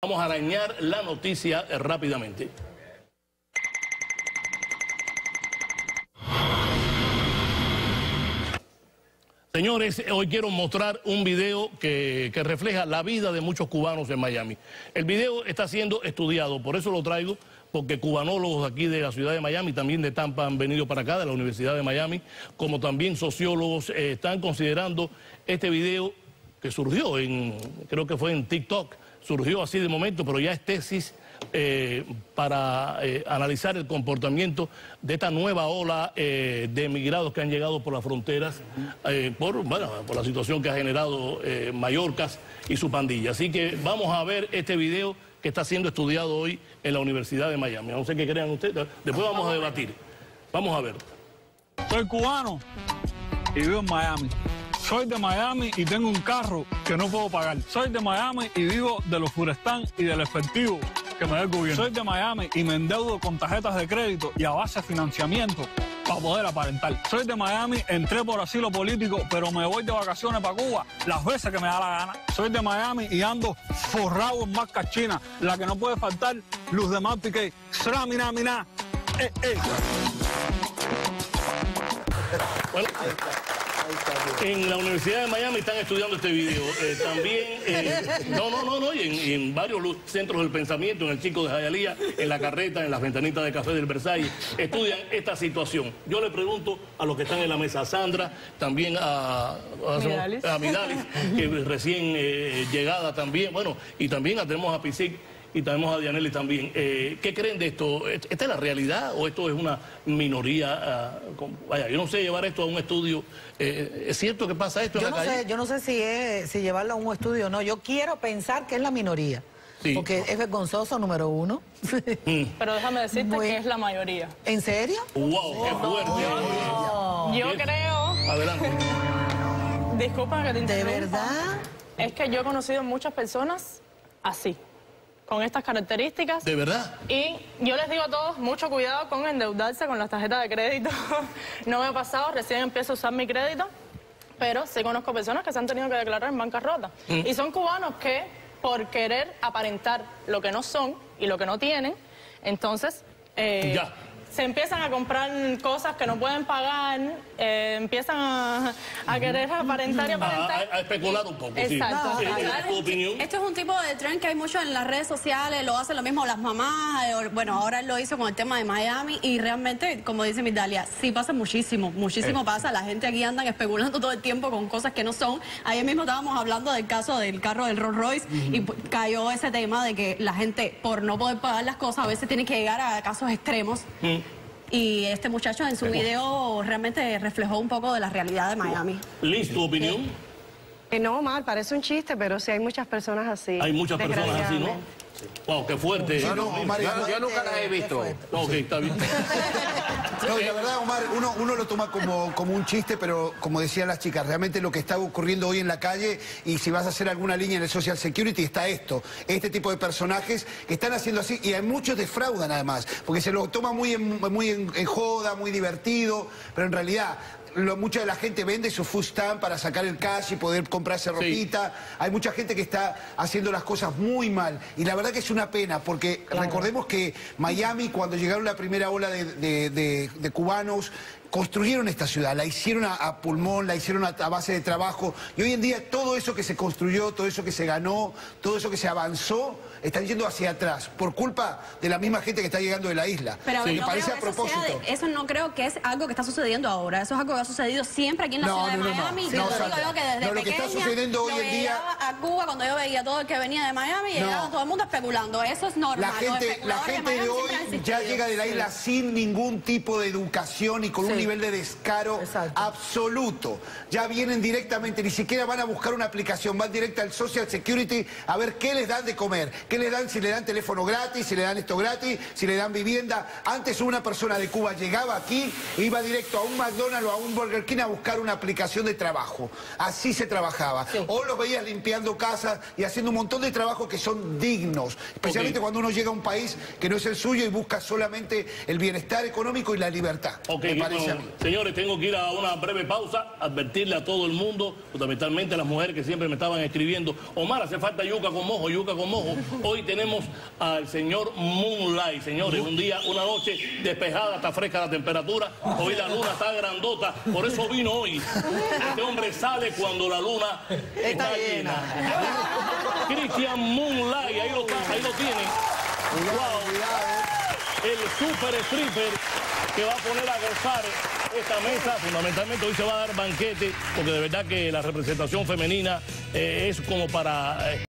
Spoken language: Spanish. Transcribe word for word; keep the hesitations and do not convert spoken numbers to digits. Vamos a arañar la noticia rápidamente. Señores, hoy quiero mostrar un video que, que refleja la vida de muchos cubanos en Miami. El video está siendo estudiado, por eso lo traigo, porque cubanólogos aquí de la ciudad de Miami, también de Tampa, han venido para acá, de la Universidad de Miami, como también sociólogos, eh, están considerando este video que surgió en, creo que fue en TikTok, surgió así de momento, pero ya es tesis eh, para eh, analizar el comportamiento de esta nueva ola eh, de emigrados que han llegado por las fronteras, eh, por, bueno, por la situación que ha generado eh, Mallorca y su pandilla. Así que vamos a ver este video que está siendo estudiado hoy en la Universidad de Miami. No sé qué crean ustedes, después vamos a debatir. Vamos a ver. Soy cubano y vivo en Miami. Soy de Miami y tengo un carro que no puedo pagar. Soy de Miami y vivo de los furestán y del efectivo que me da el gobierno. Soy de Miami y me endeudo con tarjetas de crédito y a base de financiamiento para poder aparentar. Soy de Miami, entré por asilo político, pero me voy de vacaciones para Cuba las veces que me da la gana. Soy de Miami y ando forrado en marca china, la que no puede faltar, Luz de Máfico. Sra, miná, miná. Eh, eh. Bueno. En la Universidad de Miami están estudiando este video. Eh, también, eh, no, no, no, no, y en, y en varios centros del pensamiento, en el Chico de Jayalía, en La Carreta, en las ventanitas de café del Versailles, estudian esta situación. Yo le pregunto a los que están en la mesa, a Sandra, también a, a, Mirales. a Mirales, que recién eh, llegada también, bueno, y también tenemos a Pisic y tenemos a Dianelli también. Eh, ¿Qué creen de esto? ¿Esta es la realidad o esto es una minoría? Uh, con, vaya, yo no sé llevar esto a un estudio. Eh, ¿Es cierto que pasa esto yo en no la calle? Sé, yo no sé si, es, si llevarlo a un estudio o no. Yo quiero pensar que es la minoría. Sí. Porque es vergonzoso, número uno. Pero déjame decirte Muy... que es la mayoría. ¿En serio? ¡Wow! Oh, ¡qué fuerte! Oh, yo ¿Qué? creo... Adelante. Disculpa que te interrumpa. ¿De verdad? Es que yo he conocido muchas personas así, con estas características. ¿De verdad? Y yo les digo a todos, mucho cuidado con endeudarse con las tarjetas de crédito. No me ha pasado, recién empiezo a usar mi crédito, pero sí conozco personas que se han tenido que declarar en bancarrota. ¿Mm? Y son cubanos que, por querer aparentar lo que no son y lo que no tienen, entonces eh, ya. se empiezan a comprar cosas que no pueden pagar, eh, empiezan a, a querer aparentar y aparentar. A, a, a especular un poco. Exacto. Sí. No, es tu opinión. Esto es un tipo de tren que hay mucho en las redes sociales, lo hacen lo mismo las mamás, eh, bueno, ahora él lo hizo con el tema de Miami y realmente, como dice Midalia, sí pasa muchísimo, muchísimo eh. pasa, la gente aquí andan especulando todo el tiempo con cosas que no son. Ayer mismo estábamos hablando del caso del carro del Rolls Royce uh-huh. y cayó ese tema de que la gente, por no poder pagar las cosas, a veces tiene que llegar a casos extremos. Uh-huh. Y este muchacho en su video realmente reflejó un poco de la realidad de Miami. Liz, ¿tu opinión? Eh, no, Omar, parece un chiste, pero sí hay muchas personas así. Hay muchas personas así, ¿no? Sí. Wow, qué fuerte. No, no, Omar, yo, yo nunca las he visto. Ok, está bien. No, la verdad, Omar, uno, uno lo toma como, como un chiste, pero como decían las chicas, realmente lo que está ocurriendo hoy en la calle, y si vas a hacer alguna línea en el Social Security, está esto, este tipo de personajes que están haciendo así, y hay muchos defraudan además, porque se lo toma muy en, muy en, en joda, muy divertido, pero en realidad... Lo, mucha de la gente vende su food stand para sacar el cash y poder comprarse ropita. Sí. Hay mucha gente que está haciendo las cosas muy mal. Y la verdad que es una pena, porque claro, recordemos que Miami, cuando llegaron la primera ola de, de, de, de cubanos, construyeron esta ciudad, la hicieron a, a pulmón, la hicieron a, a base de trabajo. Y hoy en día todo eso que se construyó, todo eso que se ganó, todo eso que se avanzó, están yendo hacia atrás, por culpa de la misma gente que está llegando de la isla. Pero sí, me no parece a propósito. Eso, de, eso no creo que es algo que está sucediendo ahora, eso es algo que ha sucedido siempre aquí en la no, ciudad no, de Miami. No, no, no, yo digo yo que desde no, lo pequeña, que está sucediendo hoy en día... a Cuba, cuando yo veía todo el que venía de Miami, no. llegaba todo el mundo especulando, eso es normal. La gente, la gente de, de hoy ya llega de la isla sin ningún tipo de educación y con sí. un nivel de descaro Exacto. absoluto. Ya vienen directamente, ni siquiera van a buscar una aplicación, van directa al Social Security a ver qué les dan de comer, qué les dan, si le dan teléfono gratis, si le dan esto gratis, si le dan vivienda. Antes una persona de Cuba llegaba aquí, iba directo a un McDonald's o a un Burger King a buscar una aplicación de trabajo. Así se trabajaba. Sí. O los veías limpiando casas y haciendo un montón de trabajos que son dignos, especialmente okay. cuando uno llega a un país que no es el suyo y busca solamente el bienestar económico y la libertad. Okay, me parece bueno, a mí. Señores, tengo que ir a una breve pausa, advertirle a todo el mundo, fundamentalmente a las mujeres que siempre me estaban escribiendo, Omar, hace falta yuca con mojo, yuca con mojo. Hoy tenemos al señor Moonlight, señores. Un día, una noche despejada, está fresca la temperatura. Hoy la luna está grandota, por eso vino hoy. Este hombre sale cuando la luna está, está llena. llena. Cristian Moonlight, ahí lo, ahí lo tienen. Wow. El super stripper que va a poner a gozar esta mesa. Fundamentalmente hoy se va a dar banquete, porque de verdad que la representación femenina eh, es como para... Eh,